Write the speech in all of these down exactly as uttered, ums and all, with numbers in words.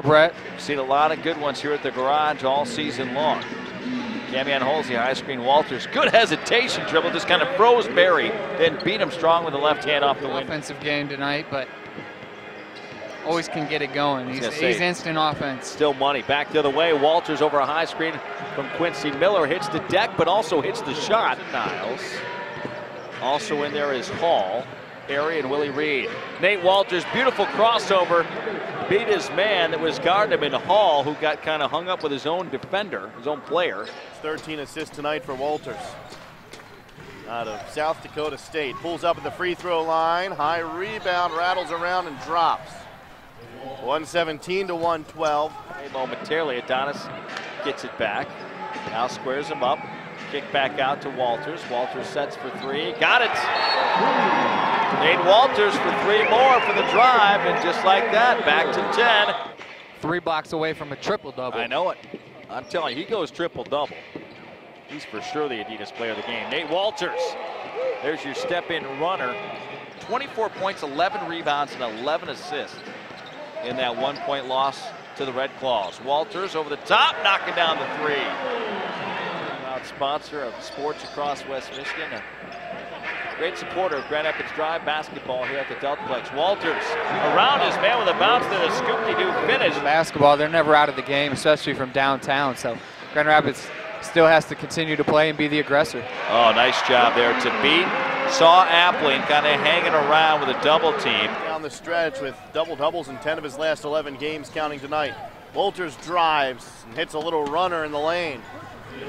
Brett, seen a lot of good ones here at the garage all season long. Gamian Holsey, high screen Walters. Good hesitation dribble, just kind of froze Barry, then beat him strong with the left hand off the window. Offensive game tonight, but always can get it going. He's, he's instant offense. Still money. Back the other way. Walters over a high screen from Quincy Miller. Hits the deck, but also hits the shot. Niles. Also in there is Hall, Harry, and Willie Reed. Nate Walters, beautiful crossover. Beat his man that was guarding him in Hall, who got kind of hung up with his own defender, his own player. thirteen assists tonight for Walters. Out of South Dakota State. Pulls up at the free throw line. High rebound, rattles around and drops. one seventeen to one twelve. Momentarily, Adonis gets it back. Now squares him up. Kick back out to Walters. Walters sets for three. Got it. Nate Walters for three more for the drive, and just like that, back to ten. Three blocks away from a triple-double. I know it. I'm telling you, he goes triple-double. He's for sure the Adidas player of the game. Nate Walters, there's your step-in runner. twenty-four points, eleven rebounds, and eleven assists in that one-point loss to the Red Claws. Walters over the top, knocking down the three. Proud sponsor of sports across West Michigan. Great supporter of Grand Rapids Drive basketball here at the DeltaPlex. Walters around his man with a bounce to the scoop-de-doo finish. Basketball, they're never out of the game, especially from downtown. So Grand Rapids still has to continue to play and be the aggressor. Oh, nice job there to beat. Saw Appling kind of hanging around with a double team. Down the stretch with double-doubles in ten of his last eleven games, counting tonight. Walters drives and hits a little runner in the lane.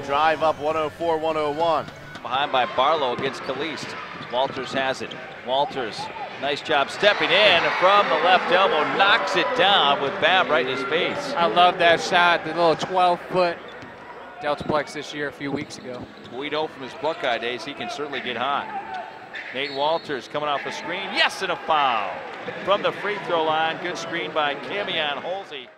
Drive up one oh four one oh one. Behind by Barlow against Kaliste. Walters has it. Walters, nice job stepping in from the left elbow, knocks it down with Babb right in his face. I love that shot, the little twelve-foot DeltaPlex this year a few weeks ago. We know from his Buckeye days he can certainly get hot. Nate Walters coming off the screen. Yes, and a foul from the free throw line. Good screen by Kameon Holsey.